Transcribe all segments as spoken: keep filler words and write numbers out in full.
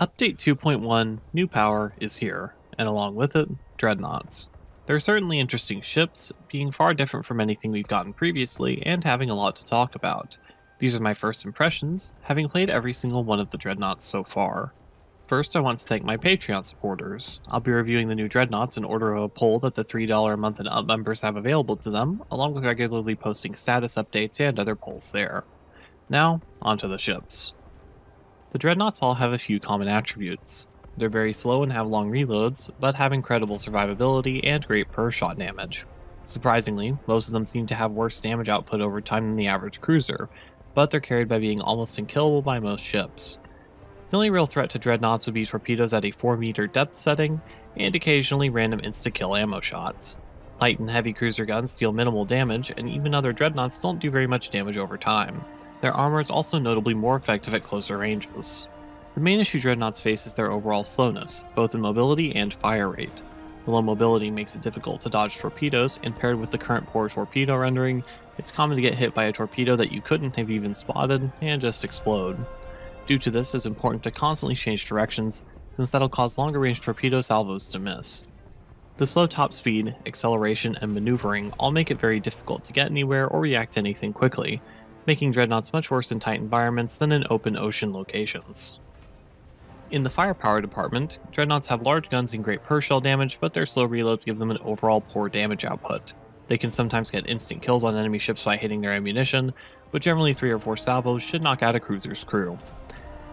Update two point one, New Power, is here, and along with it, Dreadnoughts. They're certainly interesting ships, being far different from anything we've gotten previously and having a lot to talk about. These are my first impressions, having played every single one of the Dreadnoughts so far. First, I want to thank my Patreon supporters. I'll be reviewing the new Dreadnoughts in order of a poll that the three dollars a month and up members have available to them, along with regularly posting status updates and other polls there. Now, onto the ships. The Dreadnoughts all have a few common attributes. They're very slow and have long reloads, but have incredible survivability and great per shot damage. Surprisingly, most of them seem to have worse damage output over time than the average cruiser, but they're carried by being almost unkillable by most ships. The only real threat to Dreadnoughts would be torpedoes at a four meter depth setting, and occasionally random insta-kill ammo shots. Light and heavy cruiser guns deal minimal damage, and even other Dreadnoughts don't do very much damage over time. Their armor is also notably more effective at closer ranges. The main issue Dreadnoughts face is their overall slowness, both in mobility and fire rate. The low mobility makes it difficult to dodge torpedoes, and paired with the current poor torpedo rendering, it's common to get hit by a torpedo that you couldn't have even spotted and just explode. Due to this, it's important to constantly change directions, since that'll cause longer range torpedo salvos to miss. The slow top speed, acceleration, and maneuvering all make it very difficult to get anywhere or react to anything quickly, making Dreadnoughts much worse in tight environments than in open ocean locations. In the firepower department, Dreadnoughts have large guns and great per shell damage, but their slow reloads give them an overall poor damage output. They can sometimes get instant kills on enemy ships by hitting their ammunition, but generally three or four salvos should knock out a cruiser's crew.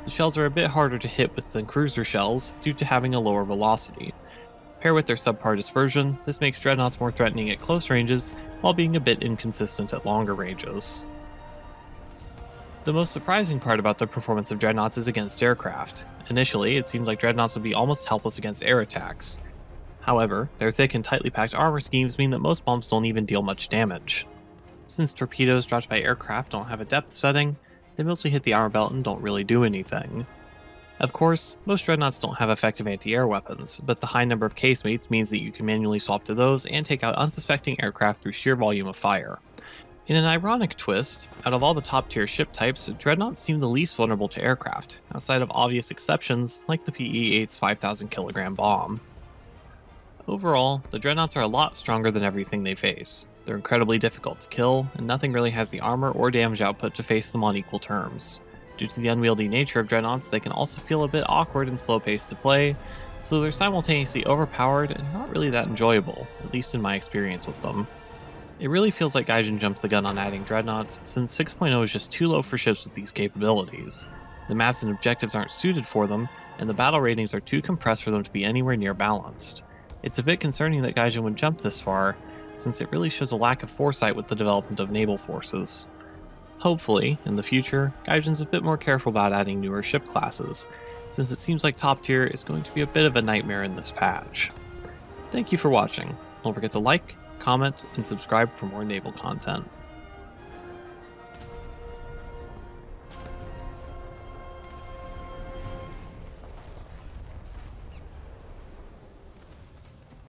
The shells are a bit harder to hit with than cruiser shells due to having a lower velocity. Paired with their subpar dispersion, this makes Dreadnoughts more threatening at close ranges while being a bit inconsistent at longer ranges. The most surprising part about the performance of Dreadnoughts is against aircraft. Initially, it seemed like Dreadnoughts would be almost helpless against air attacks. However, their thick and tightly packed armor schemes mean that most bombs don't even deal much damage. Since torpedoes dropped by aircraft don't have a depth setting, they mostly hit the armor belt and don't really do anything. Of course, most Dreadnoughts don't have effective anti-air weapons, but the high number of casemates means that you can manually swap to those and take out unsuspecting aircraft through sheer volume of fire. In an ironic twist, out of all the top-tier ship types, Dreadnoughts seem the least vulnerable to aircraft, outside of obvious exceptions like the P E eight's five thousand kilogram bomb. Overall, the Dreadnoughts are a lot stronger than everything they face. They're incredibly difficult to kill, and nothing really has the armor or damage output to face them on equal terms. Due to the unwieldy nature of Dreadnoughts, they can also feel a bit awkward and slow-paced to play, so they're simultaneously overpowered and not really that enjoyable, at least in my experience with them. It really feels like Gaijin jumped the gun on adding Dreadnoughts, since six point oh is just too low for ships with these capabilities. The maps and objectives aren't suited for them, and the battle ratings are too compressed for them to be anywhere near balanced. It's a bit concerning that Gaijin would jump this far, since it really shows a lack of foresight with the development of naval forces. Hopefully, in the future, Gaijin's a bit more careful about adding newer ship classes, since it seems like top tier is going to be a bit of a nightmare in this patch. Thank you for watching. Don't forget to like, comment, and subscribe for more naval content.